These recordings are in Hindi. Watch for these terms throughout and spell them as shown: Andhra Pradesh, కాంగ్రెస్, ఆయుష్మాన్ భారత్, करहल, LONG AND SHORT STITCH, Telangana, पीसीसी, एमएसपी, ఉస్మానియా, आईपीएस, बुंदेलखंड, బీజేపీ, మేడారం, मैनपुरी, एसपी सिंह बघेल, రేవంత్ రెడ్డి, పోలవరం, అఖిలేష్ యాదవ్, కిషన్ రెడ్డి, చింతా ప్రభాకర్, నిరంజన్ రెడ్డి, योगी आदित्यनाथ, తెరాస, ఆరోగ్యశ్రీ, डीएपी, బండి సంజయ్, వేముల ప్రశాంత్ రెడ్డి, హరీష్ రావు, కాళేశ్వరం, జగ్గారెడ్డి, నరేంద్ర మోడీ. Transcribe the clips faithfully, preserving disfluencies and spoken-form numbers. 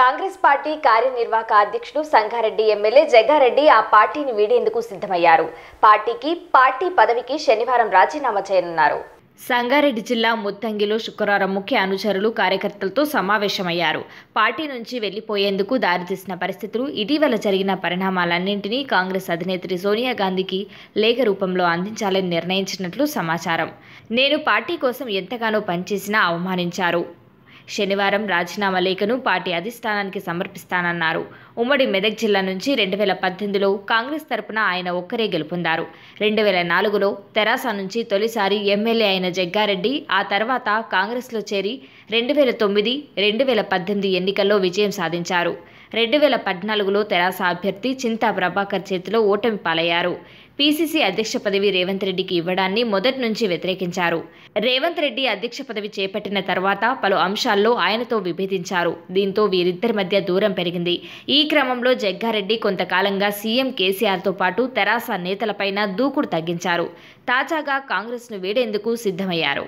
కాంగ్రెస్ పార్టీ కార్యనిర్వాహక అధ్యక్షుడు సంగారెడ్డి ఎమ్మెల్యే జగ్గారెడ్డి ఆ పార్టీని వీడేందుకు సిద్ధమయ్యారు. పార్టీకి పార్టీ పదవికి శనివారం రాజీనామా చేయనున్నారు. సంగారెడ్డి జిల్లా ముత్తంగిలో శుక్రవారం ముఖ్య అనుచరులు కార్యకర్తలతో సమావేశమయ్యారు. పార్టీ నుంచి వెళ్లిపోయేందుకు దారితీసిన పరిస్థితులు, ఇటీవల జరిగిన పరిణామాలన్నింటినీ కాంగ్రెస్ అధినేత్రి సోనియా గాంధీకి లేఖ రూపంలో అందించాలని నిర్ణయించినట్లు సమాచారం. నేను పార్టీ కోసం ఎంతగానో పనిచేసినా అవమానించారు. శనివారం రాజీనామా లేఖను పార్టీ అధిష్టానానికి సమర్పిస్తానన్నారు. ఉమ్మడి మెదక్ జిల్లా నుంచి రెండు వేల పద్దెనిమిదిలో కాంగ్రెస్ తరపున ఆయన ఒక్కరే గెలుపొందారు. రెండు వేల నాలుగులో తెరాస నుంచి తొలిసారి ఎమ్మెల్యే అయిన జగ్గారెడ్డి ఆ తర్వాత కాంగ్రెస్లో చేరి రెండు వేల తొమ్మిది రెండు వేల పద్దెనిమిది ఎన్నికల్లో విజయం సాధించారు. రెండు వేల పద్నాలుగులో తెరాస అభ్యర్థి చింతా ప్రభాకర్ చేతిలో ఓటమి పాలయ్యారు. పీసీసీ అధ్యక్ష పదవి రేవంత్ రెడ్డికి ఇవ్వడాన్ని మొదటి నుంచి వ్యతిరేకించారు. రేవంత్ రెడ్డి అధ్యక్ష పదవి చేపట్టిన తర్వాత పలు అంశాల్లో ఆయనతో విభేదించారు. దీంతో వీరిద్దరి మధ్య దూరం పెరిగింది. ఈ క్రమంలో జగ్గారెడ్డి కొంతకాలంగా సీఎం కేసీఆర్తో పాటు తెరాస నేతలపైన దూకుడు తగ్గించారు. తాజాగా కాంగ్రెస్ను వీడేందుకు సిద్ధమయ్యారు.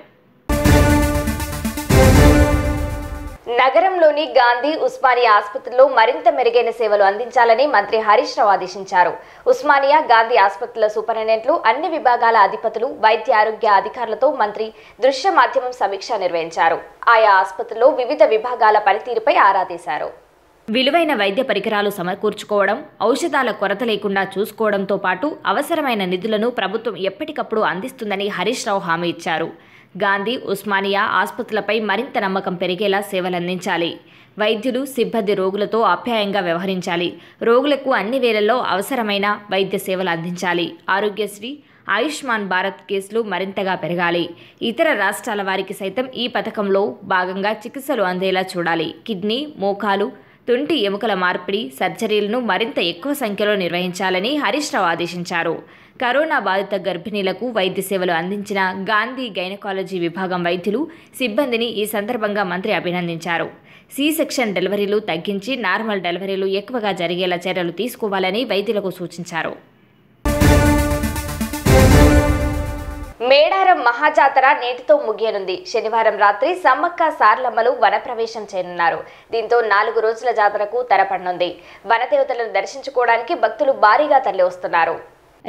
నగరంలోని గాంధీ ఉస్మానియా ఆసుపత్రిలో మరింత మెరుగైన సేవలు అందించాలని మంత్రి హరీష్ రావు ఆదేశించారు. ఉస్మానియా గాంధీ ఆసుపత్రుల సూపరింటెండెంట్లు, అన్ని విభాగాల అధిపతులు, వైద్య ఆరోగ్య అధికారులతో మంత్రి దృశ్య మాధ్యమం సమీక్ష నిర్వహించారు. ఆయా ఆసుపత్రిలో వివిధ విభాగాల పనితీరుపై ఆరా తీశారు. విలువైన వైద్య పరికరాలు సమకూర్చుకోవడం, ఔషధాల కొరత లేకుండా చూసుకోవడంతో పాటు అవసరమైన నిధులను ప్రభుత్వం ఎప్పటికప్పుడు అందిస్తుందని హరీష్ రావు హామీ ఇచ్చారు. గాంధీ ఉస్మానియా ఆసుపత్రులపై మరింత నమ్మకం పెరిగేలా సేవలందించాలి. వైద్యులు, సిబ్బంది రోగులతో ఆప్యాయంగా వ్యవహరించాలి. రోగులకు అన్ని వేళల్లో అవసరమైన వైద్య సేవలు అందించాలి. ఆరోగ్యశ్రీ, ఆయుష్మాన్ భారత్ కేసులు మరింతగా పెరగాలి. ఇతర రాష్ట్రాల వారికి సైతం ఈ పథకంలో భాగంగా చికిత్సలు అందేలా చూడాలి. కిడ్నీ, మోకాలు, తుంటి ఎముకల మార్పిడి సర్జరీలను మరింత ఎక్కువ సంఖ్యలో నిర్వహించాలని హరీష్ రావు ఆదేశించారు. కరోనా బాధిత గర్భిణీలకు వైద్య సేవలు అందించిన గాంధీ గైనకాలజీ విభాగం వైద్యులు, సిబ్బందిని ఈ సందర్భంగా మంత్రి అభినందించారు. సి సెక్షన్ డెలివరీలు తగ్గించి నార్మల్ డెలివరీలు ఎక్కువగా జరిగేలా చర్యలు తీసుకోవాలని వైద్యులకు సూచించారు. మేడారం మహాజాతర నేటితో ముగియనుంది. శనివారం రాత్రి సమ్మక్క సారలమ్మలు వనప్రవేశం చేయనున్నారు. దీంతో నాలుగు రోజుల జాతరకు తెరపడనుంది. వనదేవతలను దర్శించుకోవడానికి భక్తులు భారీగా తరలి వస్తున్నారు.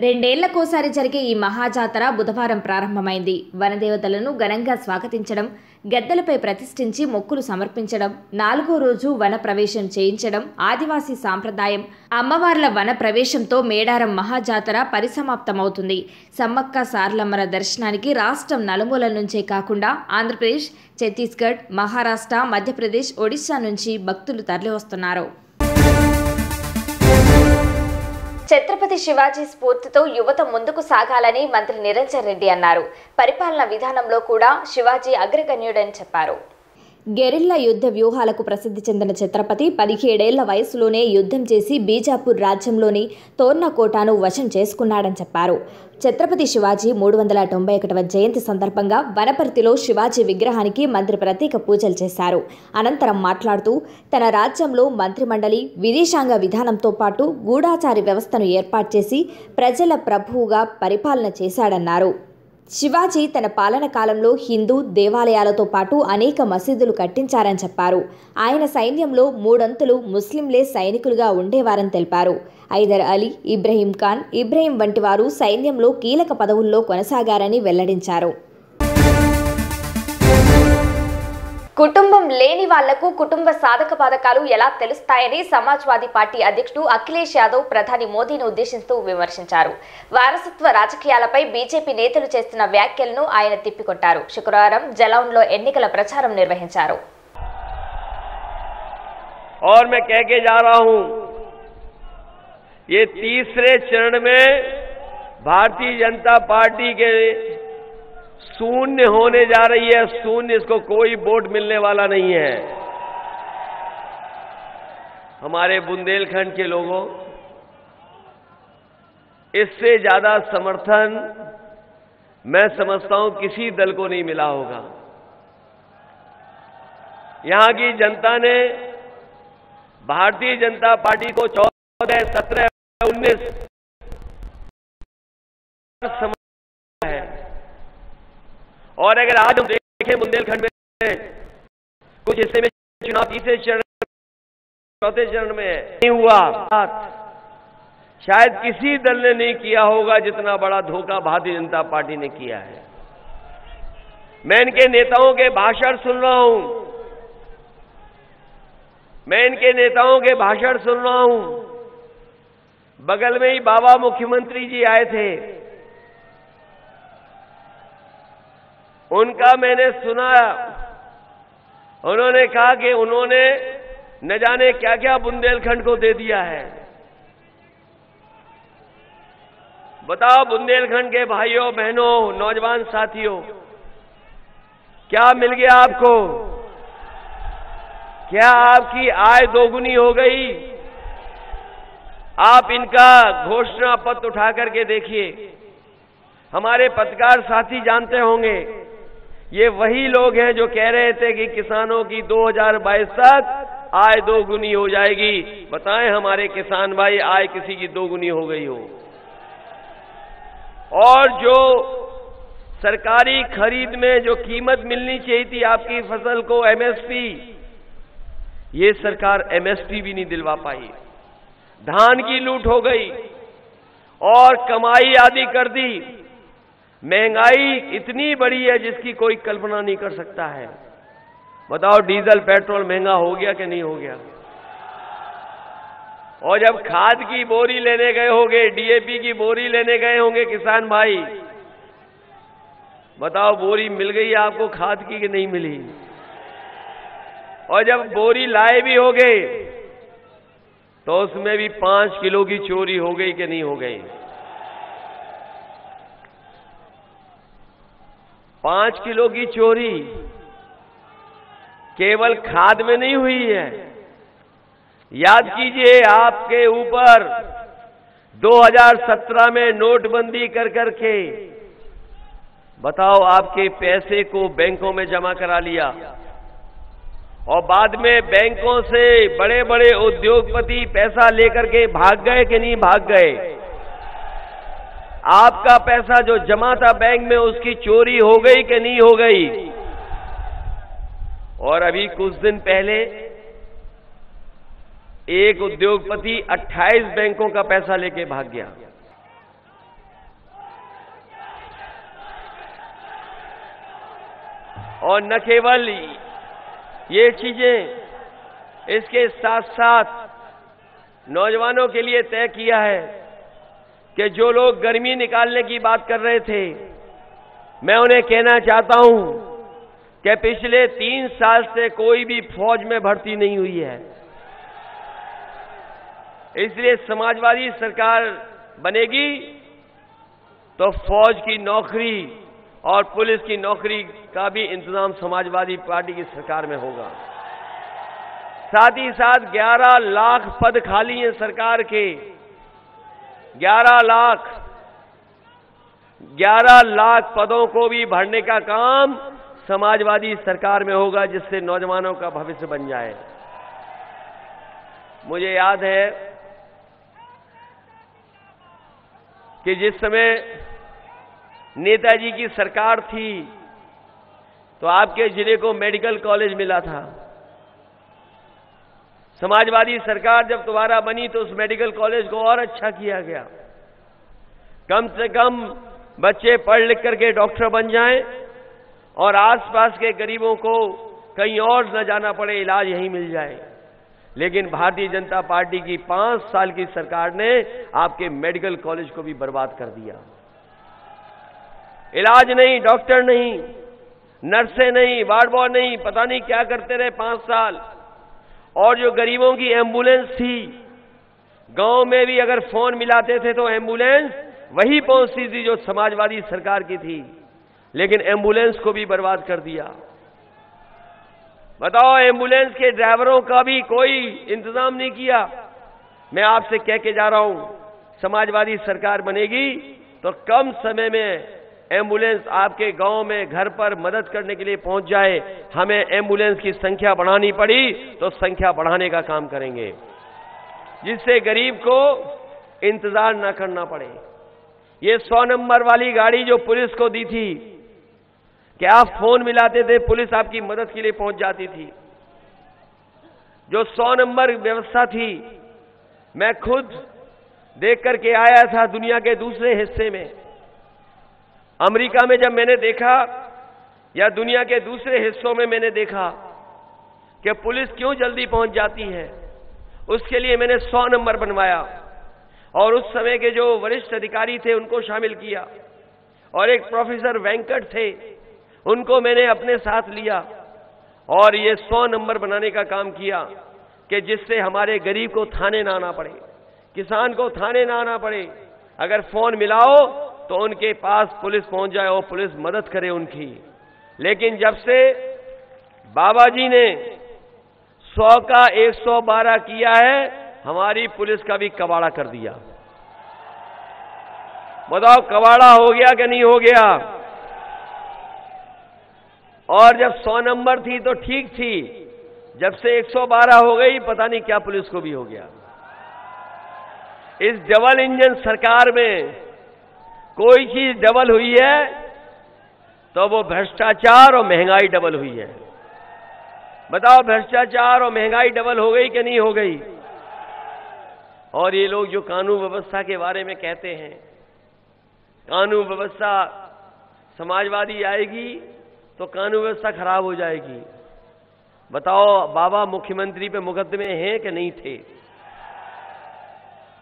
రెండేళ్లకోసారి జరిగే ఈ మహాజాతర బుధవారం ప్రారంభమైంది. వనదేవతలను ఘనంగా స్వాగతించడం, గద్దలపై ప్రతిష్ఠించి మొక్కులు సమర్పించడం, నాలుగో రోజు వనప్రవేశం చేయించడం ఆదివాసీ సాంప్రదాయం. అమ్మవార్ల వనప్రవేశంతో మేడారం మహాజాతర పరిసమాప్తమవుతుంది. సమ్మక్క సారలమ్మల దర్శనానికి రాష్ట్రం నలుమూల నుంచే కాకుండా ఆంధ్రప్రదేశ్, ఛత్తీస్గఢ్, మహారాష్ట్ర, మధ్యప్రదేశ్, ఒడిశా నుంచి భక్తులు తరలివస్తున్నారు. ఛత్రపతి శివాజీ స్ఫూర్తితో యువత ముందుకు సాగాలని మంత్రి నిరంజన్ రెడ్డి అన్నారు. పరిపాలన విధానంలో కూడా శివాజీ అగ్రగణ్యుడని చెప్పారు. గెరిల్లా యుద్ధ వ్యూహాలకు ప్రసిద్ధి చెందిన ఛత్రపతి పదిహేడేళ్ల వయసులోనే యుద్ధం చేసి బీజాపూర్ రాజ్యంలోని తోర్నకోటాను వశం చేసుకున్నాడని చెప్పారు. ఛత్రపతి శివాజీ మూడు వందల తొంభై ఒకటవ జయంతి సందర్భంగా వనపర్తిలో శివాజీ విగ్రహానికి మంత్రి ప్రత్యేక పూజలు చేశారు. అనంతరం మాట్లాడుతూ తన రాజ్యంలో మంత్రిమండలి, విదేశాంగ విధానంతో పాటు గూఢాచారి వ్యవస్థను ఏర్పాటు చేసి ప్రజల ప్రభువుగా పరిపాలన చేశాడన్నారు. శివాజీ తన పాలన కాలంలో హిందూ దేవాలయాలతో పాటు అనేక మసీదులు కట్టించారని చెప్పారు. ఆయన సైన్యంలో మూడొంతులు ముస్లింలే సైనికులుగా ఉండేవారని తెలిపారు. హైదర్ అలీ, ఇబ్రహీం ఖాన్, ఇబ్రహీం వంటి వారు సైన్యంలో కీలక పదవుల్లో కొనసాగారని వెల్లడించారు. కుటుంబం లేని వాళ్లకు కుటుంబ సాధక పథకాలు ఎలా తెలుస్తాయని సమాజ్వాదీ పార్టీ అధ్యక్షుడు అఖిలేష్ యాదవ్ ప్రధాని మోదీని ఉద్దేశిస్తూ విమర్శించారు. వారసత్వ రాజకీయాలపై బీజేపీ నేతలు చేస్తున్న వ్యాఖ్యలను ఆయన తిప్పికొట్టారు. శుక్రవారం జలౌన్లో ఎన్నికల ప్రచారం నిర్వహించారు. और मैं कह के जा रहा हूं, ये तीसरे चरण में भारतीय जनता पार्टी के शून्य होने जा रही है. शून्य, इसको कोई वोट मिलने वाला नहीं है. हमारे बुंदेलखंड के लोगों, इससे ज्यादा समर्थन मैं समझता हूं किसी दल को नहीं मिला होगा. यहां की जनता ने भारतीय जनता पार्टी को चौदह, सत्रह, उन्नीस समर्थन है. और अगर आज हम देखें बुंदेलखंड में कुछ हिस्से में चुनाव तीसरे चरण चौथे चरण में है। नहीं हुआ, शायद किसी दल ने नहीं किया होगा जितना बड़ा धोखा भारतीय जनता पार्टी ने किया है। मैं इनके नेताओं के भाषण सुन रहा हूं मैं इनके नेताओं के भाषण सुन रहा हूं बगल में ही बाबा मुख्यमंत्री जी आए थे, उनका मैंने सुना। उन्होंने कहा कि उन्होंने न जाने क्या क्या बुंदेलखंड को दे दिया है। बताओ बुंदेलखंड के भाइयों बहनों, नौजवान साथियों, क्या मिल गया आपको? क्या आपकी आय दोगुनी हो गई? आप इनका घोषणा पत्र उठा करके देखिए। हमारे पत्रकार साथी जानते होंगे ये वही लोग हैं जो कह रहे थे कि किसानों की दो हज़ार बाईस तक आय दोगुनी हो जाएगी। बताएं हमारे किसान भाई, आय किसी की दोगुनी हो गई हो? और जो सरकारी खरीद में जो कीमत मिलनी चाहिए थी आपकी फसल को, एमएसपी, ये सरकार एमएसपी भी नहीं दिलवा पाई। धान की लूट हो गई और कमाई आदि कर दी। महंगाई इतनी बड़ी है जिसकी कोई कल्पना नहीं कर सकता है। बताओ डीजल पेट्रोल महंगा हो गया कि नहीं हो गया? और जब खाद की बोरी लेने गए होंगे, डीएपी की बोरी लेने गए होंगे किसान भाई, बताओ बोरी मिल गई आपको खाद की कि नहीं मिली? और जब बोरी लाए भी होंगे तो उसमें भी पांच किलो की चोरी हो गई कि नहीं हो गई? पांच किलो की चोरी केवल खाद में नहीं हुई है। याद कीजिए आपके ऊपर दो हज़ार सत्रह में नोटबंदी कर करके बताओ आपके पैसे को बैंकों में जमा करा लिया और बाद में बैंकों से बड़े बड़े उद्योगपति पैसा लेकर के भाग गए कि नहीं भाग गए? आपका पैसा जो जमा था बैंक में, उसकी चोरी हो गई कि नहीं हो गई? और अभी कुछ दिन पहले एक उद्योगपति अट्ठाईस बैंकों का पैसा लेके भाग गया। और न केवल ये चीजें, इसके साथ साथ नौजवानों के लिए तय किया है कि जो लोग गर्मी निकालने की बात कर रहे थे, मैं उन्हें कहना चाहता हूं कि पिछले तीन साल से कोई भी फौज में भर्ती नहीं हुई है। इसलिए समाजवादी सरकार बनेगी तो फौज की नौकरी और पुलिस की नौकरी का भी इंतजाम समाजवादी पार्टी की सरकार में होगा। साथ ही साथ ग्यारह लाख पद खाली हैं सरकार के, ग्यारह लाख ग्यारह लाख पदों को भी भरने का काम समाजवादी सरकार में होगा, जिससे नौजवानों का भविष्य बन जाए। मुझे याद है कि जिस समय नेताजी की सरकार थी तो आपके जिले को मेडिकल कॉलेज मिला था। समाजवादी सरकार जब दोबारा बनी तो उस मेडिकल कॉलेज को और अच्छा किया गया। कम से कम बच्चे पढ़ लिख करके डॉक्टर बन जाएं और आसपास के गरीबों को कहीं और न जाना पड़े, इलाज यहीं मिल जाए। लेकिन भारतीय जनता पार्टी की पांच साल की सरकार ने आपके मेडिकल कॉलेज को भी बर्बाद कर दिया। इलाज नहीं, डॉक्टर नहीं, नर्सें नहीं, वार्ड बॉय नहीं, पता नहीं क्या करते रहे पांच साल। और जो गरीबों की एम्बुलेंस थी, गांव में भी अगर फोन मिलाते थे तो एम्बुलेंस वही पहुंचती थी जो समाजवादी सरकार की थी, लेकिन एम्बुलेंस को भी बर्बाद कर दिया। बताओ एम्बुलेंस के ड्राइवरों का भी कोई इंतजाम नहीं किया। मैं आपसे कह के जा रहा हूं, समाजवादी सरकार बनेगी तो कम समय में एम्बुलेंस आपके गांव में घर पर मदद करने के लिए पहुंच जाए। हमें एम्बुलेंस की संख्या बढ़ानी पड़ी तो संख्या बढ़ाने का काम करेंगे, जिससे गरीब को इंतजार ना करना पड़े। ये सौ नंबर वाली गाड़ी जो पुलिस को दी थी, क्या आप फोन मिलाते थे पुलिस आपकी मदद के लिए पहुंच जाती थी? जो सौ नंबर व्यवस्था थी, मैं खुद देख करके आया था दुनिया के दूसरे हिस्से में। अमेरिका में जब मैंने देखा या दुनिया के दूसरे हिस्सों में मैंने देखा कि पुलिस क्यों जल्दी पहुंच जाती है, उसके लिए मैंने सौ नंबर बनवाया और उस समय के जो वरिष्ठ अधिकारी थे उनको शामिल किया और एक प्रोफेसर वेंकट थे उनको मैंने अपने साथ लिया और ये सौ नंबर बनाने का काम किया कि जिससे हमारे गरीब को थाने ना आना पड़े, किसान को थाने ना आना पड़े। अगर फोन मिलाओ तो उनके पास पुलिस पहुंच जाए और पुलिस मदद करे उनकी। लेकिन जब से बाबा जी ने सौ का एक सौ बारह किया है, हमारी पुलिस का भी कबाड़ा कर दिया। बताओ कबाड़ा हो गया कि नहीं हो गया? और जब सौ नंबर थी तो ठीक थी, जब से एक सौ बारह हो गई पता नहीं क्या पुलिस को भी हो गया। इस डबल इंजन सरकार में कोई चीज डबल हुई है तो वो भ्रष्टाचार और महंगाई डबल हुई है। बताओ भ्रष्टाचार और महंगाई डबल हो गई कि नहीं हो गई? और ये लोग जो कानून व्यवस्था के बारे में कहते हैं, कानून व्यवस्था समाजवादी आएगी तो कानून व्यवस्था खराब हो जाएगी। बताओ बाबा मुख्यमंत्री पे मुकदमे हैं कि नहीं थे?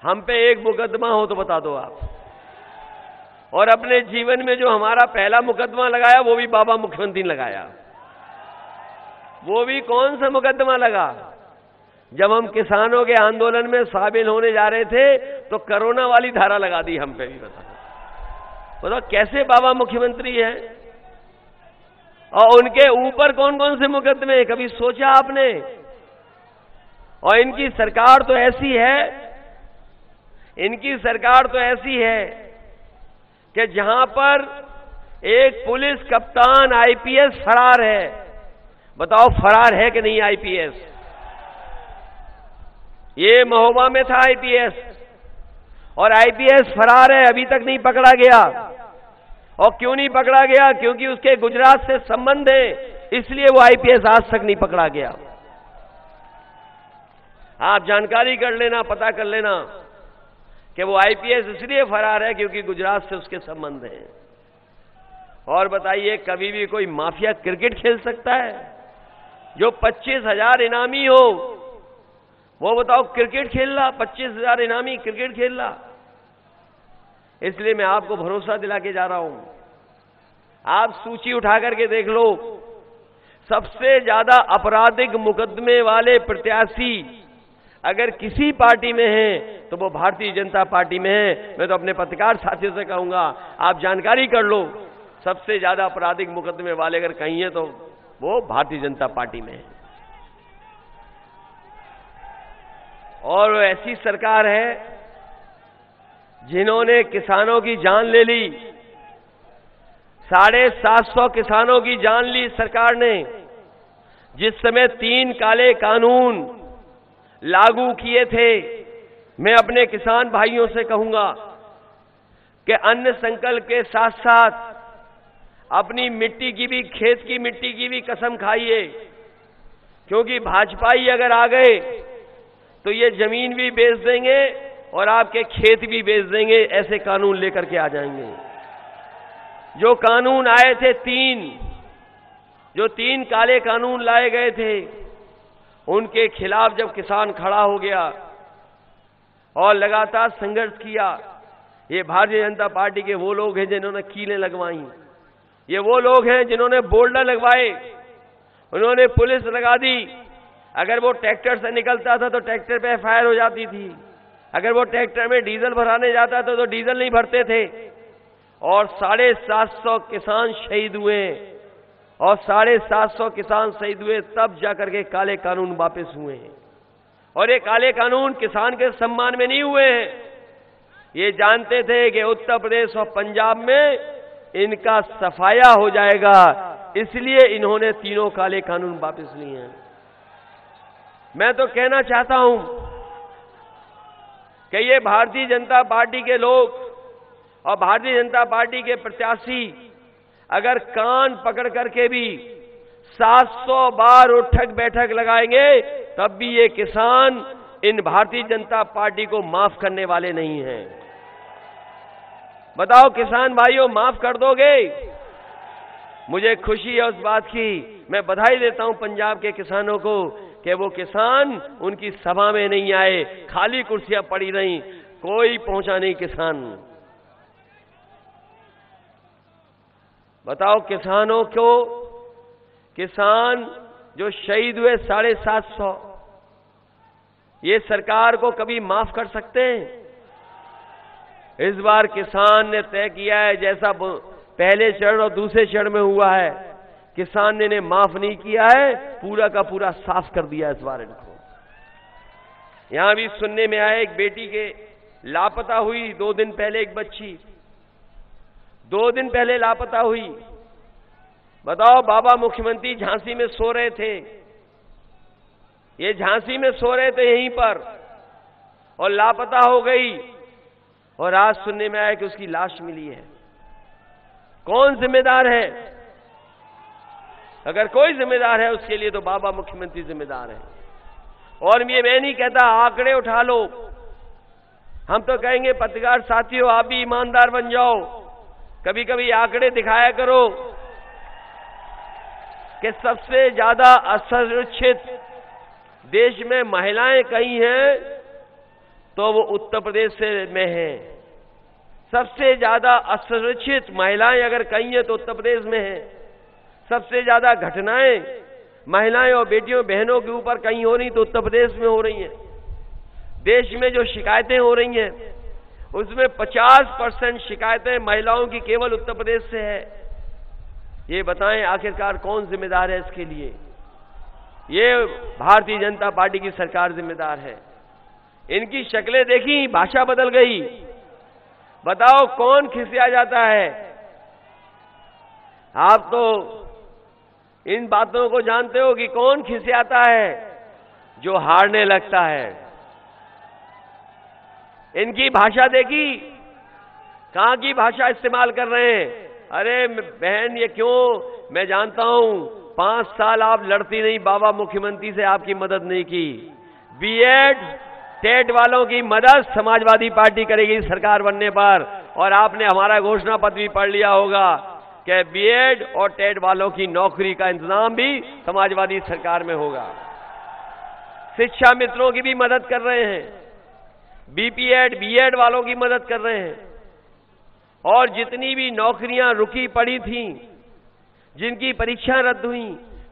हम पे एक मुकदमा हो तो बता दो आप। और अपने जीवन में जो हमारा पहला मुकदमा लगाया वो भी बाबा मुख्यमंत्री ने लगाया। वो भी कौन सा मुकदमा लगा? जब हम किसानों के आंदोलन में शामिल होने जा रहे थे तो कोरोना वाली धारा लगा दी हम पे भी। बताओ बताओ कैसे बाबा मुख्यमंत्री है? और उनके ऊपर कौन कौन से मुकदमे, कभी सोचा आपने? और इनकी सरकार तो ऐसी है, इनकी सरकार तो ऐसी है कि जहां पर एक पुलिस कप्तान आईपीएस फरार है। बताओ फरार है कि नहीं आईपीएस? ये महोबा में था आईपीएस और आईपीएस फरार है, अभी तक नहीं पकड़ा गया। और क्यों नहीं पकड़ा गया? क्योंकि उसके गुजरात से संबंध है, इसलिए वो आईपीएस आज तक नहीं पकड़ा गया। आप जानकारी कर लेना, पता कर लेना कि वो आईपीएस इसलिए फरार है क्योंकि गुजरात से उसके संबंध हैं। और बताइए कभी भी कोई माफिया क्रिकेट खेल सकता है? जो पच्चीस हजार इनामी हो वो बताओ क्रिकेट खेल रहा, पच्चीस हजार इनामी क्रिकेट खेल रहा। इसलिए मैं आपको भरोसा दिला के जा रहा हूं, आप सूची उठा करके देख लो, सबसे ज्यादा आपराधिक मुकदमे वाले प्रत्याशी अगर किसी पार्टी में है तो वो भारतीय जनता पार्टी में है। मैं तो अपने पत्रकार साथियों से कहूंगा आप जानकारी कर लो, सबसे ज्यादा आपराधिक मुकदमे वाले अगर कहीं है तो वो भारतीय जनता पार्टी में है। और ऐसी सरकार है जिन्होंने किसानों की जान ले ली, साढ़े सात सौ किसानों की जान ली सरकार ने। जिस समय तीन काले कानून लागू किए थे, मैं अपने किसान भाइयों से कहूंगा कि अन्य संकल्प के साथ साथ अपनी मिट्टी की भी, खेत की मिट्टी की भी कसम खाइए, क्योंकि भाजपा ही अगर आ गए तो ये जमीन भी बेच देंगे और आपके खेत भी बेच देंगे। ऐसे कानून लेकर के आ जाएंगे। जो कानून आए थे तीन, जो तीन काले कानून लाए गए थे, उनके खिलाफ जब किसान खड़ा हो गया और लगातार संघर्ष किया, ये भारतीय जनता पार्टी के वो लोग हैं जिन्होंने कीलें लगवाई, ये वो लोग हैं जिन्होंने बोल्डर लगवाए, उन्होंने पुलिस लगा दी। अगर वो ट्रैक्टर से निकलता था तो ट्रैक्टर पे एफआईआर हो जाती थी, अगर वो ट्रैक्टर में डीजल भराने जाता था तो डीजल नहीं भरते थे। और साढ़े सात सौ किसान शहीद हुए और साढ़े सात सौ किसान शहीद हुए तब जाकर के काले कानून वापस हुए हैं। और ये काले कानून किसान के सम्मान में नहीं हुए हैं। ये जानते थे कि उत्तर प्रदेश और पंजाब में इनका सफाया हो जाएगा, इसलिए इन्होंने तीनों काले कानून वापस लिए हैं। मैं तो कहना चाहता हूं कि ये भारतीय जनता पार्टी के लोग और भारतीय जनता पार्टी के प्रत्याशी अगर कान पकड़ करके भी सात सौ बार उठक बैठक लगाएंगे तब भी ये किसान इन भारतीय जनता पार्टी को माफ करने वाले नहीं हैं। बताओ किसान भाइयों, माफ कर दोगे? मुझे खुशी है उस बात की, मैं बधाई देता हूं पंजाब के किसानों को कि वो किसान उनकी सभा में नहीं आए, खाली कुर्सियां पड़ी रहीं, कोई पहुंचा नहीं किसान। बताओ किसानों को, किसान जो शहीद हुए साढ़े सात सौ, ये सरकार को कभी माफ कर सकते हैं? इस बार किसान ने तय किया है, जैसा पहले चरण और दूसरे चरण में हुआ है, किसान ने, ने माफ नहीं किया है, पूरा का पूरा साफ कर दिया इस बार इनको। यहां भी सुनने में आया, एक बेटी के लापता हुई दो दिन पहले, एक बच्ची दो दिन पहले लापता हुई। बताओ बाबा मुख्यमंत्री झांसी में सो रहे थे, ये झांसी में सो रहे थे यहीं पर, और लापता हो गई, और आज सुनने में आया कि उसकी लाश मिली है। कौन जिम्मेदार है? अगर कोई जिम्मेदार है उसके लिए तो बाबा मुख्यमंत्री जिम्मेदार है। और ये मैं नहीं कहता आंकड़े उठा लो, हम तो कहेंगे पत्रकार साथियों आप भी ईमानदार बन जाओ, कभी कभी आंकड़े दिखाया करो कि सबसे ज्यादा असुरक्षित देश में महिलाएं कहीं हैं तो वो उत्तर प्रदेश में हैं। सबसे ज्यादा असुरक्षित महिलाएं अगर कहीं हैं तो उत्तर प्रदेश में हैं। सबसे ज्यादा घटनाएं महिलाएं और बेटियों बहनों के ऊपर कहीं हो रही तो उत्तर प्रदेश में हो रही हैं। देश में जो शिकायतें हो रही हैं उसमें पचास परसेंट शिकायतें महिलाओं की केवल उत्तर प्रदेश से है। ये बताएं आखिरकार कौन जिम्मेदार है इसके लिए? ये भारतीय जनता पार्टी की सरकार जिम्मेदार है। इनकी शक्लें देखी, भाषा बदल गई। बताओ कौन खिसिया जाता है? आप तो इन बातों को जानते हो कि कौन खिसियाता है, जो हारने लगता है। इनकी भाषा देखी, कहां की भाषा इस्तेमाल कर रहे हैं। अरे बहन ये क्यों, मैं जानता हूं पांच साल आप लड़ती नहीं, बाबा मुख्यमंत्री से आपकी मदद नहीं की। बीएड टेट वालों की मदद समाजवादी पार्टी करेगी सरकार बनने पर, और आपने हमारा घोषणा पत्र भी पढ़ लिया होगा कि बीएड और टेट वालों की नौकरी का इंतजाम भी समाजवादी सरकार में होगा। शिक्षा मित्रों की भी मदद कर रहे हैं, बीपीएड बीएड वालों की मदद कर रहे हैं, और जितनी भी नौकरियां रुकी पड़ी थीं, जिनकी परीक्षा रद्द हुई,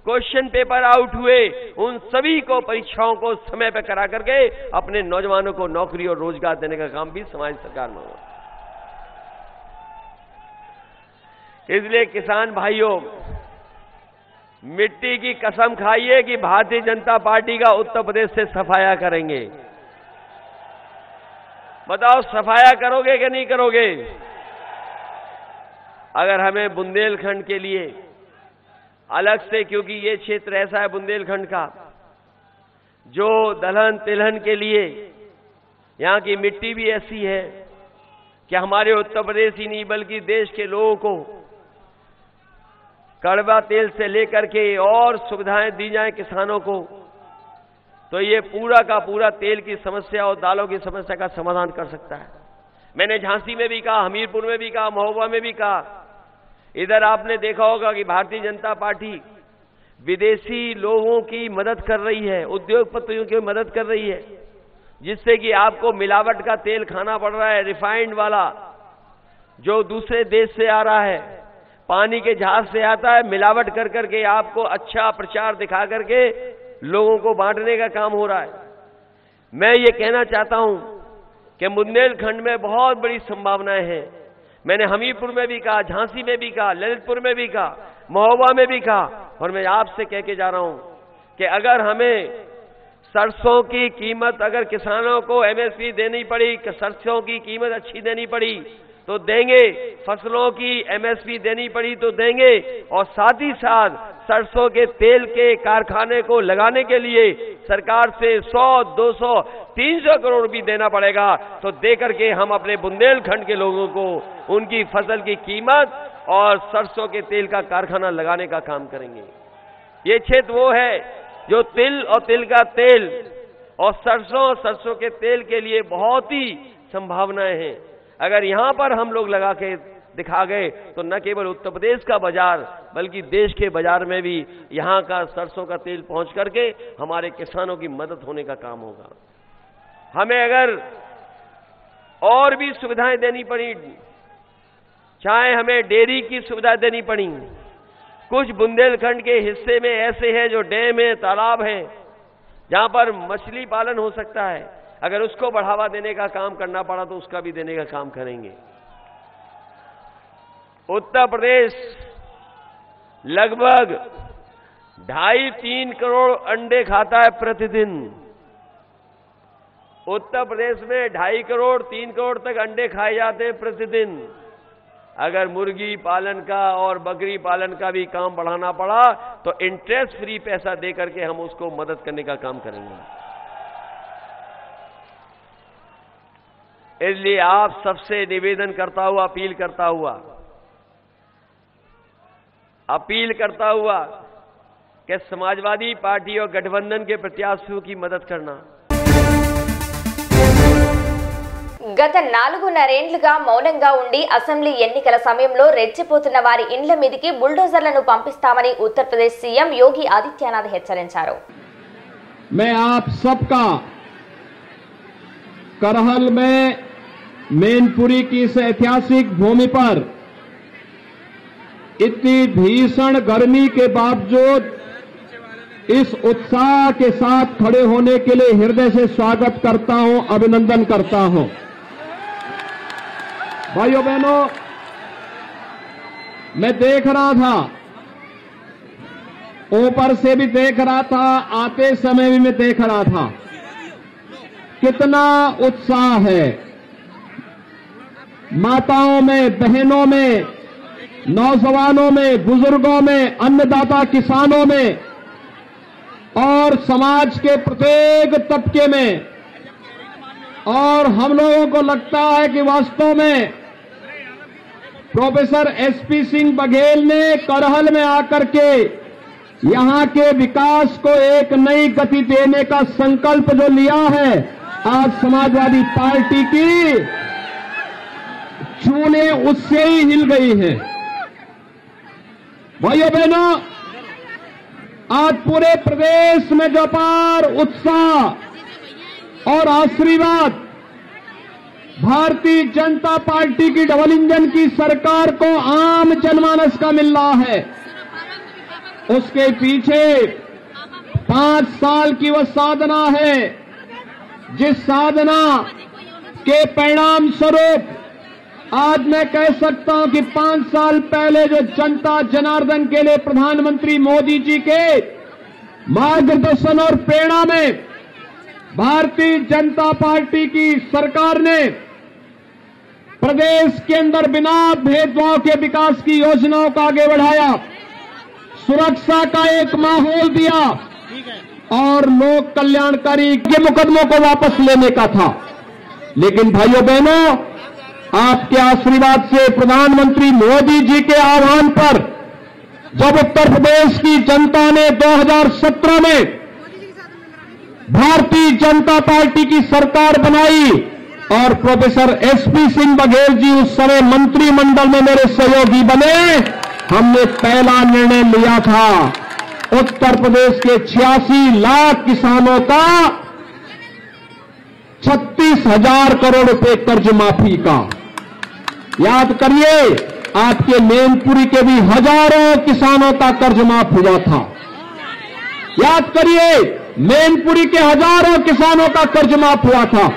क्वेश्चन पेपर आउट हुए, उन सभी को परीक्षाओं को समय पर करा करके अपने नौजवानों को नौकरी और रोजगार देने का काम भी समाज सरकार में हो। इसलिए किसान भाइयों, मिट्टी की कसम खाइए कि भारतीय जनता पार्टी का उत्तर प्रदेश से सफाया करेंगे। बताओ सफाया करोगे कि नहीं करोगे? अगर हमें बुंदेलखंड के लिए अलग से, क्योंकि ये क्षेत्र ऐसा है बुंदेलखंड का जो दलहन तिलहन के लिए, यहाँ की मिट्टी भी ऐसी है कि हमारे उत्तर प्रदेश ही नहीं बल्कि देश के लोगों को कड़वा तेल से लेकर के और सुविधाएं दी जाएं किसानों को, तो ये पूरा का पूरा तेल की समस्या और दालों की समस्या का समाधान कर सकता है। मैंने झांसी में भी कहा, हमीरपुर में भी कहा, महोबा में भी कहा। इधर आपने देखा होगा कि भारतीय जनता पार्टी विदेशी लोगों की मदद कर रही है, उद्योगपतियों की मदद कर रही है, जिससे कि आपको मिलावट का तेल खाना पड़ रहा है, रिफाइंड वाला जो दूसरे देश से आ रहा है, पानी के जहाज से आता है, मिलावट कर करके आपको अच्छा प्रचार दिखा करके लोगों को बांटने का काम हो रहा है। मैं ये कहना चाहता हूं कि बुंदेलखंड में बहुत बड़ी संभावनाएं हैं। मैंने हमीरपुर में भी कहा, झांसी में भी कहा, ललितपुर में भी कहा, महोबा में भी कहा, और मैं आपसे कह के जा रहा हूं कि अगर हमें सरसों की कीमत, अगर किसानों को एमएसपी देनी पड़ी, सरसों की कीमत अच्छी देनी पड़ी तो देंगे, फसलों की एमएसपी देनी पड़ी तो देंगे, और साथ ही साथ सरसों के तेल के कारखाने को लगाने के लिए सरकार से सौ, दो सौ, तीन सौ करोड़ भी देना पड़ेगा, तो देकर के हम अपने बुंदेलखंड के लोगों को उनकी फसल की कीमत और सरसों के तेल का कारखाना लगाने का काम करेंगे। ये क्षेत्र वो है जो तिल और तिल का तेल और सरसों और सरसों के तेल के लिए बहुत ही संभावनाएं हैं। अगर यहाँ पर हम लोग लगा के दिखा गए तो न केवल उत्तर प्रदेश का बाजार बल्कि देश के बाजार में भी यहाँ का सरसों का तेल पहुँच करके हमारे किसानों की मदद होने का काम होगा। हमें अगर और भी सुविधाएं देनी पड़ी, चाहे हमें डेयरी की सुविधा देनी पड़ी, कुछ बुंदेलखंड के हिस्से में ऐसे हैं जो डैम है, तालाब है, जहां पर मछली पालन हो सकता है। अगर उसको बढ़ावा देने का काम करना पड़ा तो उसका भी देने का काम करेंगे। उत्तर प्रदेश लगभग ढाई तीन करोड़ अंडे खाता है प्रतिदिन। उत्तर प्रदेश में ढाई करोड़ तीन करोड़ तक अंडे खाए जाते हैं प्रतिदिन। अगर मुर्गी पालन का और बकरी पालन का भी काम बढ़ाना पड़ा तो इंटरेस्ट फ्री पैसा दे करके हम उसको मदद करने का काम करेंगे। इसलिए आप सबसे निवेदन करता हुआ अपील करता हुआ अपील करता हुआ कि समाजवादी पार्टी और गठबंधन के प्रत्याशियों की मदद करना। గత నాలుగున్నరేళ్లుగా మౌనంగా ఉండి అసెంబ్లీ ఎన్నికల సమయంలో రెచ్చిపోతున్న వారి ఇండ్ల మీదికి బుల్డోజర్లను పంపిస్తామని ఉత్తరప్రదేశ్ సీఎం యోగి ఆదిత్యనాథ్ హెచ్చరించారు। मैं आप सबका करहल में मैनपुरी की इस ऐतिहासिक भूमि पर इतनी भीषण गर्मी के बावजूद इस उत्साह के साथ खड़े होने के लिए हृदय से स्वागत करता हूं, अभिनंदन करता हूं। भाइयों बहनों, मैं देख रहा था, ऊपर से भी देख रहा था, आते समय भी मैं देख रहा था, कितना उत्साह है माताओं में, बहनों में, नौजवानों में, बुजुर्गों में, अन्नदाता किसानों में और समाज के प्रत्येक तबके में। और हम लोगों को लगता है कि वास्तव में प्रोफेसर एसपी सिंह बघेल ने करहल में आकर के यहां के विकास को एक नई गति देने का संकल्प जो लिया है, आज समाजवादी पार्टी की चूने उससे ही हिल गई है। भाइयों बहनों, आज पूरे प्रदेश में जो अपार उत्साह और आशीर्वाद भारतीय जनता पार्टी की डबल इंजन की सरकार को आम जनमानस का मिल रहा है, उसके पीछे पांच साल की वह साधना है जिस साधना के परिणाम स्वरूप आज मैं कह सकता हूं कि पांच साल पहले जो जनता जनार्दन के लिए प्रधानमंत्री मोदी जी के मार्गदर्शन और प्रेरणा में भारतीय जनता पार्टी की सरकार ने प्रदेश के अंदर बिना भेदभाव के विकास की योजनाओं को आगे बढ़ाया, सुरक्षा का एक माहौल दिया और लोक कल्याणकारी के मुकदमों को वापस लेने का था। लेकिन भाइयों बहनों, आपके आशीर्वाद से, प्रधानमंत्री मोदी जी के आह्वान पर जब उत्तर प्रदेश की जनता ने दो हज़ार सत्रह में भारतीय जनता पार्टी की सरकार बनाई और प्रोफेसर एसपी सिंह बघेल जी उस समय मंत्रिमंडल में मेरे सहयोगी बने, हमने पहला निर्णय लिया था उत्तर प्रदेश के छियासी लाख किसानों का छत्तीस हजार करोड़ रुपए कर्ज माफी का। याद करिए, आपके मैनपुरी के भी हजारों किसानों का कर्ज माफ हुआ था। याद करिए, मैनपुरी के हजारों किसानों का कर्ज माफ हुआ था।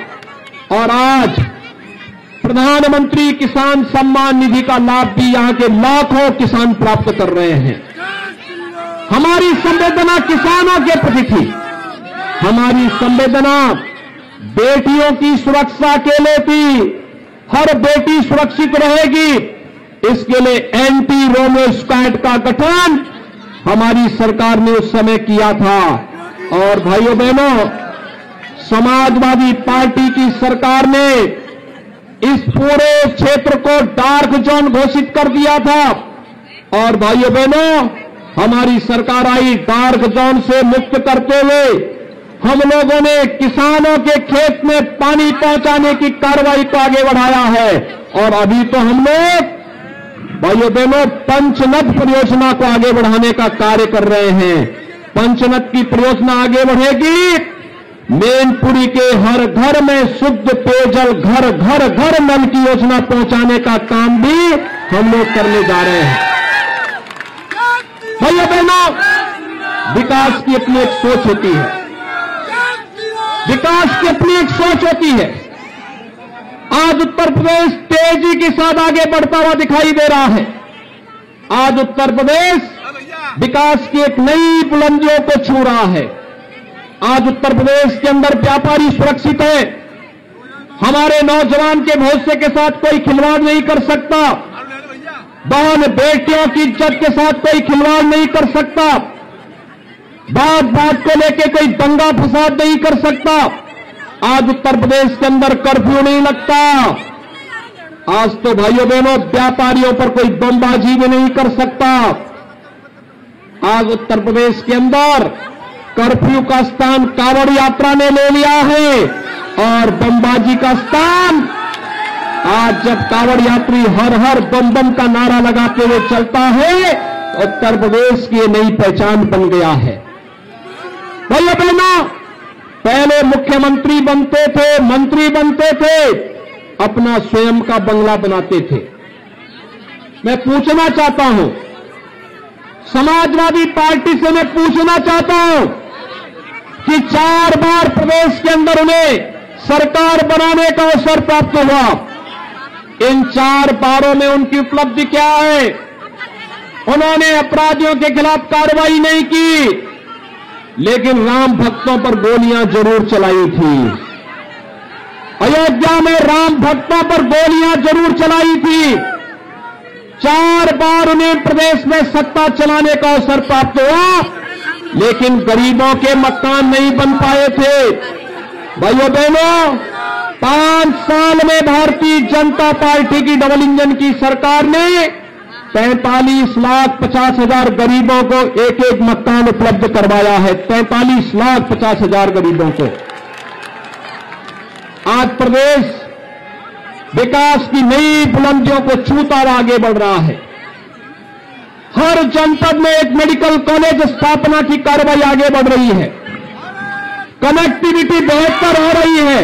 और आज प्रधानमंत्री किसान सम्मान निधि का लाभ भी यहां के लाखों किसान प्राप्त कर रहे हैं। हमारी संवेदना किसानों के प्रति थी, हमारी संवेदना बेटियों की सुरक्षा के लिए थी, हर बेटी सुरक्षित रहेगी, इसके लिए एंटी रोमियो स्क्वाड का गठन हमारी सरकार ने उस समय किया था। और भाइयों बहनों, समाजवादी पार्टी की सरकार ने इस पूरे क्षेत्र को डार्क जोन घोषित कर दिया था। और भाइयों बहनों, हमारी सरकार आई, डार्क जोन से मुक्त करते हुए हम लोगों ने किसानों के खेत में पानी पहुंचाने की कार्रवाई को आगे बढ़ाया है। और अभी तो हम लोग भाइयों बहनों पंचनद परियोजना को आगे बढ़ाने का कार्य कर रहे हैं। पंचनद की परियोजना आगे बढ़ेगी, मैनपुरी के हर घर में शुद्ध पेयजल घर घर घर नल की योजना पहुंचाने का काम भी हम लोग करने जा रहे हैं। भाइयों बहनों, विकास की अपनी एक सोच होती है, विकास की अपनी एक सोच होती है। आज उत्तर प्रदेश तेजी के साथ आगे बढ़ता हुआ दिखाई दे रहा है। आज उत्तर प्रदेश विकास की एक नई बुलंदियों को छू रहा है। आज उत्तर प्रदेश के अंदर व्यापारी सुरक्षित है, हमारे नौजवान के भविष्य के साथ कोई खिलवाड़ नहीं कर सकता, बहन बेटियों की इज्जत के साथ कोई खिलवाड़ नहीं कर सकता, बात बात को लेकर कोई दंगा फसाद नहीं कर सकता। आज उत्तर प्रदेश के अंदर कर्फ्यू नहीं लगता। आज तो भाइयों बहनों व्यापारियों पर कोई बमबाजी भी नहीं कर सकता। आज उत्तर प्रदेश के अंदर कर्फ्यू का स्थान कांवड़ यात्रा ने ले लिया है और बमबाजी का स्थान आज जब कांवड़ यात्री हर हर बम बम का नारा लगाते हुए चलता है, उत्तर प्रदेश की नई पहचान बन गया है। भैया बहनों, पहले मुख्यमंत्री बनते थे, मंत्री बनते थे, अपना स्वयं का बंगला बनाते थे। मैं पूछना चाहता हूं, समाजवादी पार्टी से मैं पूछना चाहता हूं कि चार बार प्रदेश के अंदर उन्हें सरकार बनाने का अवसर प्राप्त हुआ, इन चार बारों में उनकी उपलब्धि क्या है? उन्होंने अपराधियों के खिलाफ कार्रवाई नहीं की, लेकिन राम भक्तों पर गोलियां जरूर चलाई थी। अयोध्या में राम भक्तों पर गोलियां जरूर चलाई थी। चार बार उन्हें प्रदेश में सत्ता चलाने का अवसर प्राप्त हुआ, लेकिन गरीबों के मकान नहीं बन पाए थे। भाइयों बहनों, पांच साल में भारतीय जनता पार्टी की डबल इंजन की सरकार ने पैंतालीस लाख पचास हजार गरीबों को एक एक मकान उपलब्ध करवाया है। पैंतालीस लाख पचास हजार गरीबों को आज प्रदेश विकास की नई बुलंदियों को छूता हुआ आगे बढ़ रहा है। हर जनपद में एक मेडिकल कॉलेज स्थापना की कार्रवाई आगे बढ़ रही है, कनेक्टिविटी बेहतर हो रही है।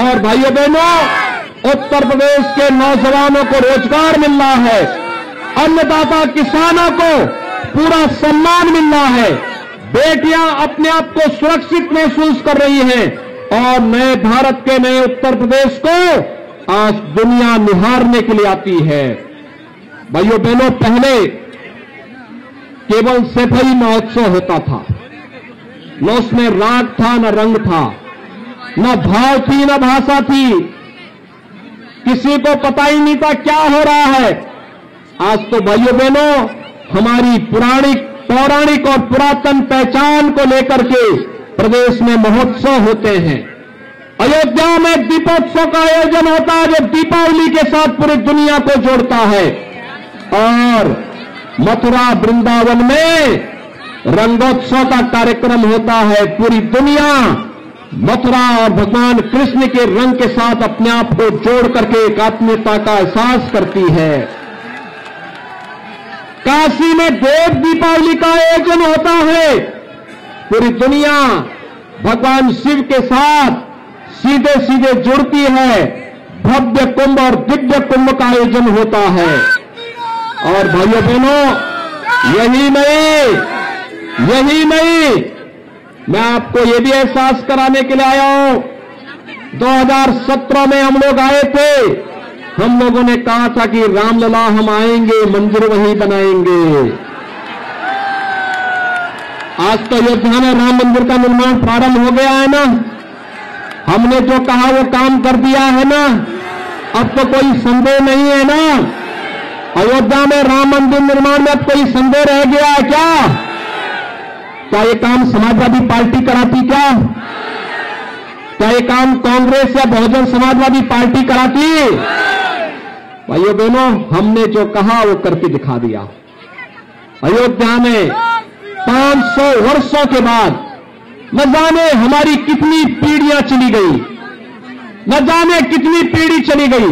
और भाइयों बहनों, उत्तर प्रदेश के नौजवानों को रोजगार मिल रहा है, अन्नदाता किसानों को पूरा सम्मान मिल रहा है, बेटियां अपने आप को सुरक्षित महसूस कर रही हैं और नए भारत के नए उत्तर प्रदेश को आज दुनिया निहारने के लिए आती है। भाइयों बहनों, पहले केवल सफाई महोत्सव होता था, न उसमें राग था, न रंग था, न भाव थी, न भाषा थी, किसी को पता ही नहीं था क्या हो रहा है। आज तो भाइयों बहनों, हमारी पुरानी पौराणिक और पुरातन पहचान को लेकर के प्रदेश में महोत्सव होते हैं। अयोध्या में दीपोत्सव का आयोजन होता है जो दीपावली के साथ पूरी दुनिया को जोड़ता है, और मथुरा वृंदावन में रंगोत्सव का कार्यक्रम होता है। पूरी दुनिया मथुरा और भगवान कृष्ण के रंग के साथ अपने आप को जोड़ करके एक आत्मीयता का एहसास करती है। काशी में देव दीपावली का आयोजन होता है, पूरी दुनिया भगवान शिव के साथ सीधे सीधे जुड़ती है। भव्य कुंभ और दिव्य कुंभ का आयोजन होता है। और भाइयों बहनों, यही नहीं यही नहीं मैं आपको ये भी एहसास कराने के लिए आया हूं, दो हज़ार सत्रह में हम लोग आए थे, हम लोगों ने कहा था कि रामलला हम आएंगे, मंदिर वहीं बनाएंगे। आज तो अयोध्या में राम मंदिर का निर्माण प्रारंभ हो गया है ना, हमने जो कहा वो काम कर दिया है ना, अब तो कोई संदेह नहीं है ना। अयोध्या में राम मंदिर निर्माण में अब कोई संदेह रह गया है क्या? क्या ये काम समाजवादी पार्टी कराती? क्या क्या ये काम कांग्रेस या बहुजन समाजवादी पार्टी कराती? भाइयों बहनों, हमने जो कहा वो करके दिखा दिया। अयोध्या में पाँच सौ वर्षों के बाद न जाने हमारी कितनी पीढ़ियां चली गई, न जाने कितनी पीढ़ी चली गई।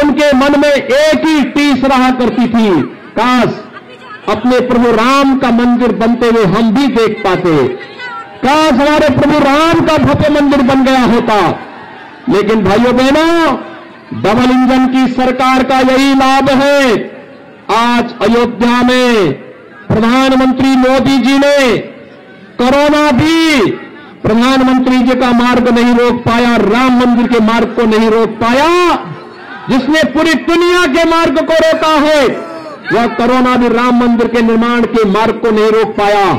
उनके मन में एक ही टीस रहा करती थी, काश अपने प्रभु राम का मंदिर बनते हुए हम भी देख पाते, काश हमारे प्रभु राम का भव्य मंदिर बन गया होता। लेकिन भाइयों बहनों, डबल इंजन की सरकार का यही लाभ है। आज अयोध्या में प्रधानमंत्री मोदी जी ने कोरोना भी प्रधानमंत्री जी का मार्ग नहीं रोक पाया, राम मंदिर के मार्ग को नहीं रोक पाया। जिसने पूरी दुनिया के मार्ग को रोका है, वह कोरोना भी राम मंदिर के निर्माण के मार्ग को नहीं रोक पाया।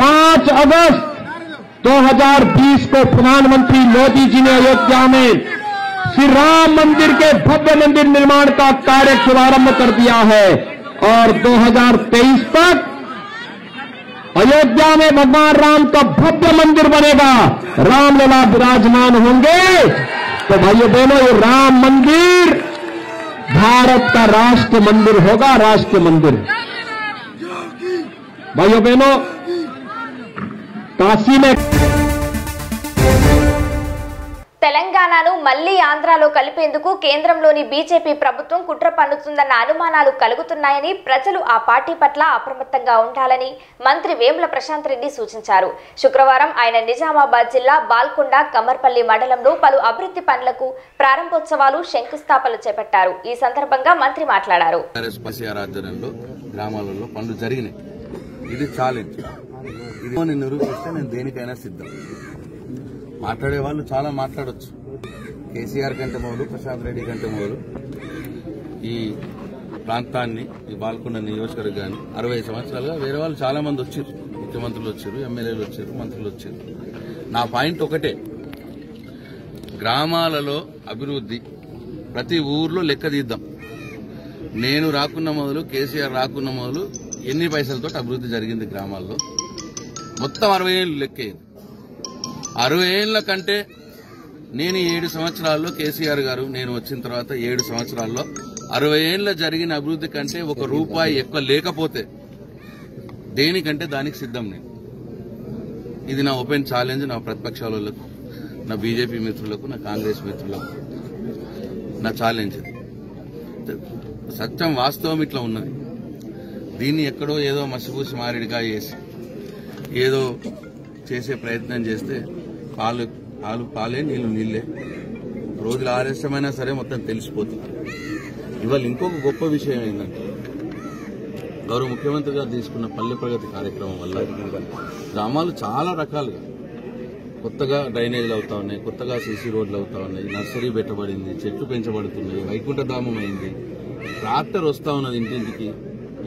पाँच अगस्त दो हज़ार बीस को प्रधानमंत्री मोदी जी ने अयोध्या में श्री राम मंदिर के भव्य मंदिर निर्माण का कार्य शुभारंभ कर दिया है और दो हज़ार तेईस तक अयोध्या में भगवान राम का भव्य मंदिर बनेगा, रामलला विराजमान होंगे। तो भाइयों बहनों, ये राम मंदिर भारत का राष्ट्र मंदिर होगा, राष्ट्र मंदिर। भाइयों बहनों, काशी में తెలంగాణను మళ్ళీ ఆంధ్రాలో కలిపేందుకు కేంద్రంలోని బీజేపీ ప్రభుత్వం కుట్ర పన్నుతుందన్న అనుమానాలు కలుగుతున్నాయని ప్రజలు ఆ పార్టీ పట్ల అప్రమత్తంగా ఉండాలని మంత్రి వేముల ప్రశాంత్ రెడ్డి సూచించారు. శుక్రవారం ఆయన నిజామాబాద్ జిల్లా బాల్కొండ కమర్పల్లి మండలంలో పలు అభివృద్ధి పనులకు ప్రారంభోత్సవాలు శంకుస్థాపనలు చేపట్టారు. ఈ సందర్భంగా మంత్రి మాట్లాడారు. మాట్లాడే వాళ్ళు చాలా మాట్లాడొచ్చు. కేసీఆర్ కంటే మొదలు, ప్రశాంత్ రెడ్డి కంటే మొదలు ఈ ప్రాంతాన్ని, ఈ బాల్కొండ నియోజకవర్గాన్ని అరవై సంవత్సరాలుగా వేరే వాళ్ళు చాలా మంది వచ్చారు. ముఖ్యమంత్రులు వచ్చారు, ఎమ్మెల్యేలు వచ్చారు, మంత్రులు వచ్చారు. నా పాయింట్ ఒకటే, గ్రామాలలో అభివృద్ధి ప్రతి ఊర్లో లెక్కదిద్దాం. నేను రాకున్న మొదలు, కేసీఆర్ రాకున్న మొదలు ఎన్ని పైసలతో అభివృద్ధి జరిగింది గ్రామాల్లో, మొత్తం అరవై ఏళ్ళు లెక్కేది. అరవై ఏళ్ల కంటే నేను ఏడు సంవత్సరాల్లో, కేసీఆర్ గారు నేను వచ్చిన తర్వాత ఏడు సంవత్సరాల్లో అరవై ఏళ్ల జరిగిన అభివృద్ధి కంటే ఒక రూపాయి ఎక్కువ లేకపోతే దేనికంటే దానికి సిద్ధం నేను. ఇది నా ఓపెన్ ఛాలెంజ్ నా ప్రతిపక్షాలకు, నా బీజేపీ మిత్రులకు, నా కాంగ్రెస్ మిత్రులకు నా ఛాలెంజ్. సత్యం వాస్తవం ఇట్లా ఉన్నది. దీన్ని ఎక్కడో ఏదో మసిపూసి మారిడిగా చేసి ఏదో చేసే ప్రయత్నం చేస్తే పాలు పాలు పాలే, నీళ్లు నీళ్లే. రోజులు ఆలస్యమైనా సరే మొత్తం తెలిసిపోతుంది. ఇవాళ ఇంకొక గొప్ప విషయం ఏంటంటే, గౌరవ ముఖ్యమంత్రి గారు తీసుకున్న పల్లె ప్రగతి కార్యక్రమం వల్ల గ్రామాలు చాలా రకాలుగా కొత్తగా డ్రైనేజీలు అవుతా ఉన్నాయి, కొత్తగా సీసీ రోడ్లు అవుతా ఉన్నాయి, నర్సరీ పెట్టబడింది, చెట్లు పెంచబడుతున్నాయి, వైకుంఠధామం అయింది, ట్రాక్టర్ వస్తా ఉన్నది, ఇంటింటికి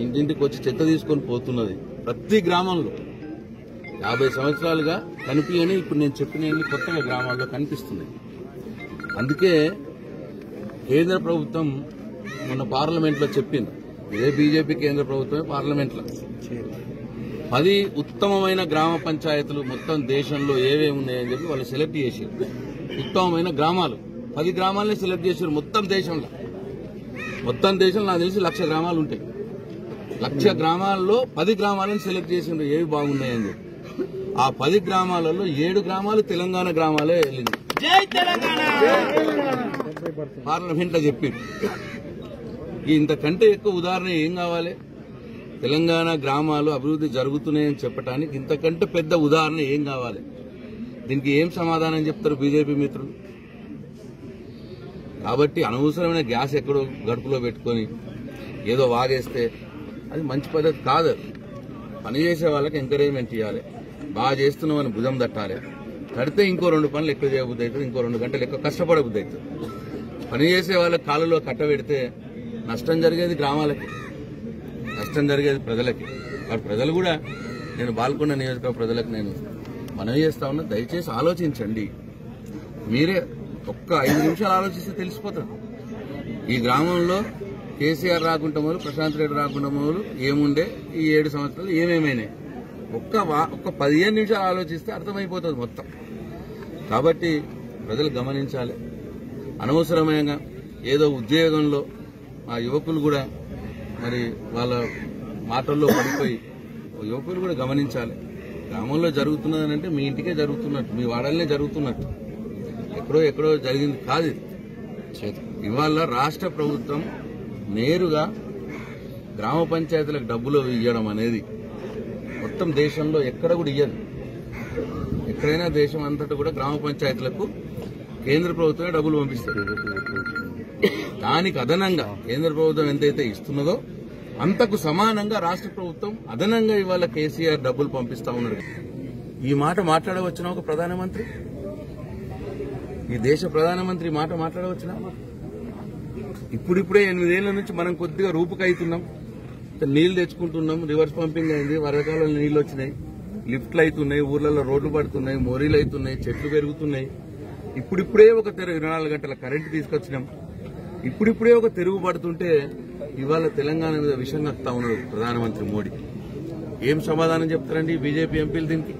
ఇంటింటికి వచ్చి చెత్త తీసుకొని పోతున్నది ప్రతి గ్రామంలో. యాభై సంవత్సరాలుగా కనిపించని ఇప్పుడు నేను చెప్పిన కొత్తగా గ్రామాల్లో కనిపిస్తున్నాయి. అందుకే కేంద్ర ప్రభుత్వం మొన్న పార్లమెంట్లో చెప్పింది, ఇదే బీజేపీ కేంద్ర ప్రభుత్వమే పార్లమెంట్లో పది ఉత్తమమైన గ్రామ పంచాయతీలు మొత్తం దేశంలో ఏవేమి ఉన్నాయని చెప్పి వాళ్ళు సెలెక్ట్ చేశారు. ఉత్తమమైన గ్రామాలు పది గ్రామాలని సెలెక్ట్ చేశారు. మొత్తం దేశంలో మొత్తం దేశంలో నాకు తెలిసి లక్ష గ్రామాలు ఉంటాయి. లక్ష గ్రామాల్లో పది గ్రామాలను సెలెక్ట్ చేసిండ్రు ఏవి బాగున్నాయని చెప్పి. ఆ పది గ్రామాలలో ఏడు గ్రామాలు తెలంగాణ గ్రామాలే వెళ్ళింది. పార్లమెంట్లో చెప్పింది. ఇంతకంటే ఎక్కువ ఉదాహరణ ఏం కావాలి? తెలంగాణ గ్రామాలు అభివృద్ధి జరుగుతున్నాయని చెప్పడానికి ఇంతకంటే పెద్ద ఉదాహరణ ఏం కావాలి? దీనికి ఏం సమాధానం చెప్తారు బీజేపీ మిత్రులు? కాబట్టి అనవసరమైన గ్యాస్ ఎక్కడో గడుపులో పెట్టుకొని ఏదో వాగేస్తే అది మంచి పద్ధతి కాదు. పనిచేసే వాళ్ళకి ఎంకరేజ్మెంట్ ఇవ్వాలి. బాగా చేస్తున్నామని భుజం తట్టాలి. తడితే ఇంకో రెండు పనులు ఎక్కువ చేయబుద్ధి అవుతుంది, ఇంకో రెండు గంటలు ఎక్కువ కష్టపడబుద్ధి అవుతుంది. పనిచేసే వాళ్ళకి కాళ్ళలో కట్టబెడితే నష్టం జరిగేది గ్రామాలకి, నష్టం జరిగేది ప్రజలకి. వాటి ప్రజలు కూడా, నేను బాల్కొండ నియోజకవర్గ ప్రజలకు నేను మనవి చేస్తా ఉన్నా, దయచేసి ఆలోచించండి. మీరే ఒక్క ఐదు నిమిషాలు ఆలోచిస్తే తెలిసిపోతుంది. ఈ గ్రామంలో కేసీఆర్ రాకుండా మొదలు, ప్రశాంత్ రెడ్డి రాకుండా మొదలు ఏముండే, ఈ ఏడు సంవత్సరాలు ఏమేమైనాయి, ఒక్క ఒక్క పదిహేను నిమిషాలు ఆలోచిస్తే అర్థమైపోతుంది మొత్తం. కాబట్టి ప్రజలు గమనించాలి. అనవసరమైన ఏదో ఉద్యోగంలో ఆ యువకులు కూడా మరి వాళ్ళ మాటల్లో పడిపోయి యువకులు కూడా గమనించాలి. గ్రామంలో జరుగుతున్నదంటే మీ ఇంటికే జరుగుతున్నట్టు, మీ వాడల్నే జరుగుతున్నట్టు, ఎక్కడో ఎక్కడో జరిగింది కాదు. ఇవాళ రాష్ట్ర ప్రభుత్వం నేరుగా గ్రామ పంచాయతీలకు డబ్బులు ఇవ్వడం అనేది మొత్తం దేశంలో ఎక్కడ కూడా ఇయ్యదు. ఎక్కడైనా దేశం అంతటా కూడా గ్రామ పంచాయతీలకు కేంద్ర ప్రభుత్వమే డబ్బులు పంపిస్తుంది. దానికి అదనంగా కేంద్ర ప్రభుత్వం ఎంతైతే ఇస్తున్నదో అంతకు సమానంగా రాష్ట్ర ప్రభుత్వం అదనంగా ఇవాళ కేసీఆర్ డబ్బులు పంపిస్తా ఉన్నారు. ఈ మాట మాట్లాడవచ్చునా ఒక ప్రధానమంత్రి? ఈ దేశ ప్రధానమంత్రి మాట మాట్లాడవచ్చునా? ఇప్పుడిప్పుడే ఎనిమిదేళ్ల నుంచి మనం కొద్దిగా రూపుకైతున్నాం, నీళ్లు తెచ్చుకుంటున్నాం, రివర్స్ పంపింగ్ అయింది, వరదకాలంలో నీళ్లు వచ్చినాయి, లిఫ్ట్లు అవుతున్నాయి, ఊర్లలో రోడ్లు పడుతున్నాయి, మోరీలు అవుతున్నాయి, చెట్లు పెరుగుతున్నాయి. ఇప్పుడిప్పుడే ఒక ఇరవై నాలుగు గంటల కరెంటు తీసుకొచ్చినాం. ఇప్పుడిప్పుడే ఒక తెరుగు పడుతుంటే ఇవాళ తెలంగాణ మీద విషయం వస్తా ఉన్నాడు ప్రధానమంత్రి మోడీ. ఏం సమాధానం చెప్తారండి బీజేపీ ఎంపీలు దీనికి?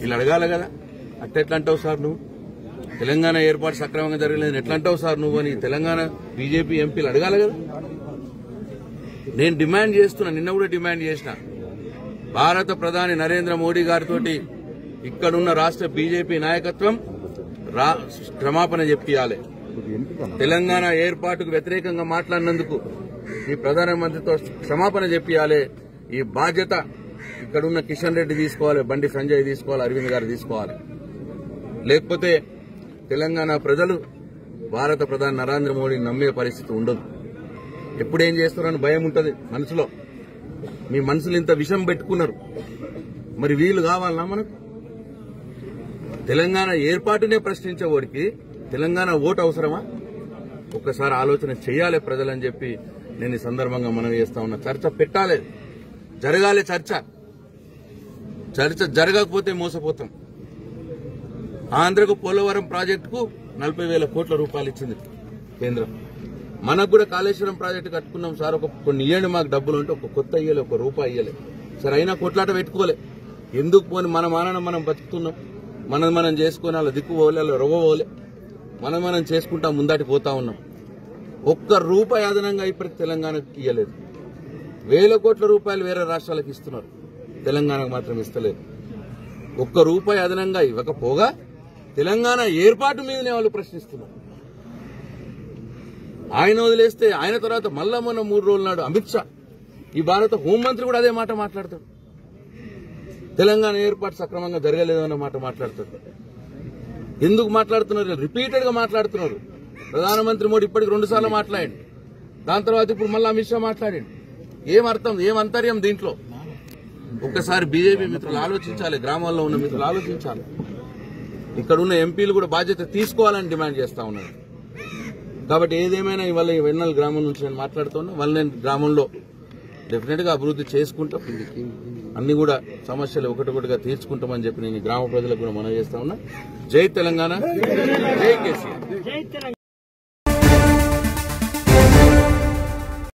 వీళ్ళు అడగాలి కదా, అట్టెట్లా అంటావు సార్ నువ్వు, తెలంగాణ ఏర్పాటు సక్రమంగా జరగలేదు ఎట్లా అంటావు సార్ నువ్వు అని తెలంగాణ బీజేపీ ఎంపీలు అడగాలి కదా. నేను డిమాండ్ చేస్తున్నా, నిన్న కూడా డిమాండ్ చేసిన, భారత ప్రధాని నరేంద్ర మోడీ గారితో ఇక్కడున్న రాష్ట్ర బీజేపీ నాయకత్వం క్షమాపణ చెప్పియాలి. తెలంగాణ ఏర్పాటుకు వ్యతిరేకంగా మాట్లాడినందుకు ఈ ప్రధానమంత్రితో క్షమాపణ చెప్పియాలి. ఈ బాధ్యత ఇక్కడున్న కిషన్ రెడ్డి తీసుకోవాలి, బండి సంజయ్ తీసుకోవాలి, అరవింద్ గారు తీసుకోవాలి. లేకపోతే తెలంగాణ ప్రజలు భారత ప్రధాని నరేంద్ర మోడీని నమ్మే పరిస్థితి ఉండదు. ఎప్పుడేం చేస్తున్నారని భయం ఉంటుంది మనసులో. మీ మనసులు ఇంత విషం పెట్టుకున్నారు, మరి వీళ్ళు కావాలన్నా మనకు? తెలంగాణ ఏర్పాటునే ప్రశ్నించేవాడికి తెలంగాణ ఓటు అవసరమా? ఒక్కసారి ఆలోచన చేయాలి ప్రజలని చెప్పి నేను ఈ సందర్భంగా మనం చేస్తా ఉన్నా. చర్చ పెట్టాలి, జరగాలి చర్చ. చర్చ జరగకపోతే మోసపోతాం. ఆంధ్రకు పోలవరం ప్రాజెక్టుకు నలభై వేల కోట్ల రూపాయలు ఇచ్చింది కేంద్రం. మనకు కూడా కాళేశ్వరం ప్రాజెక్టు కట్టుకున్నాం సార్, ఒక కొన్ని ఇయ్యండి మాకు డబ్బులు అంటే ఒక కొత్త ఇయ్యలే, ఒక రూపాయి ఇయ్యలే సార్. అయినా కొట్లాట పెట్టుకోలే, ఎందుకు పోని మనం ఆనడం, మనం బతుకుతున్నాం, మనం మనం చేసుకుని అలా దిక్కుపోలే, అలా రొగపోలే, మనం మనం చేసుకుంటా ముందాటి పోతా ఉన్నాం. ఒక్క రూపాయి అదనంగా ఇప్పటికి తెలంగాణకు ఇయ్యలేదు. వేల కోట్ల రూపాయలు వేరే రాష్ట్రాలకు ఇస్తున్నారు, తెలంగాణకు మాత్రం ఇస్తలేదు. ఒక్క రూపాయి అదనంగా ఇవ్వకపోగా తెలంగాణ ఏర్పాటు మీదనే వాళ్ళు ప్రశ్నిస్తున్నారు. ఆయన వదిలేస్తే ఆయన తర్వాత మళ్ళా మొన్న మూడు రోజుల నాడు అమిత్ షా, ఈ భారత హోంమంత్రి కూడా అదే మాట మాట్లాడతాడు. తెలంగాణ ఏర్పాటు సక్రమంగా జరగలేదు అన్న మాట మాట్లాడతాడు. ఎందుకు మాట్లాడుతున్నారు? రిపీటెడ్ గా మాట్లాడుతున్నారు. ప్రధానమంత్రి మోడీ ఇప్పటికి రెండు సార్లు మాట్లాడండి, దాని తర్వాత ఇప్పుడు మళ్ళీ అమిత్ షా మాట్లాడండి. ఏం అర్థం, ఏం అంతర్యం దీంట్లో? ఒక్కసారి బీజేపీ మిత్రులు ఆలోచించాలి, గ్రామాల్లో ఉన్న మిత్రులు ఆలోచించాలి. ఇక్కడ ఉన్న ఎంపీలు కూడా బాధ్యత తీసుకోవాలని డిమాండ్ చేస్తా ఉన్నారు. కాబట్టి ఏదేమైనా ఇవాళ ఈ వెన్నెల గ్రామం నుంచి నేను మాట్లాడుతున్నా. వాళ్ళ నేను గ్రామంలో డెఫినెట్ గా అభివృద్ధి చేసుకుంటాం, అన్ని కూడా సమస్యలు ఒకటొకటిగా తీర్చుకుంటామని చెప్పి నేను గ్రామ ప్రజలకు కూడా మనవి చేస్తా ఉన్నా. జై తెలంగాణ, జై కేసీఆర్.